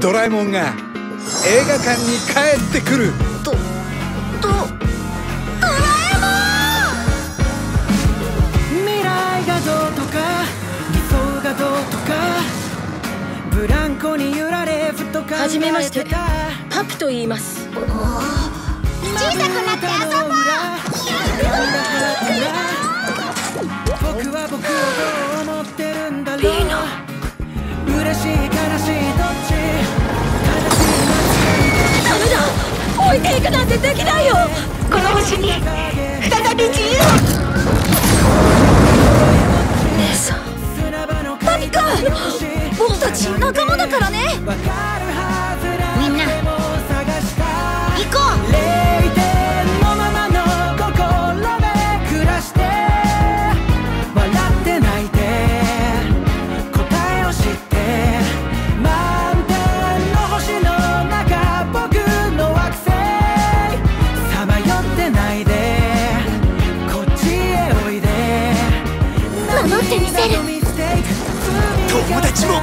ドラえもんが映画館に帰ってくるとドラえもん、未来がどうとか理想がどうとかブランコに揺られふと考えてた。はじめまして、パピと言います。小さくなって遊ぼう。僕は僕をどう思ってるんだろう。嬉しい悲しいどっち、ダメだ、置いていくなんてできないよ。この星に再び自由を。姉さん、パピ君、僕たち仲間だからね。みんな行こう。友達も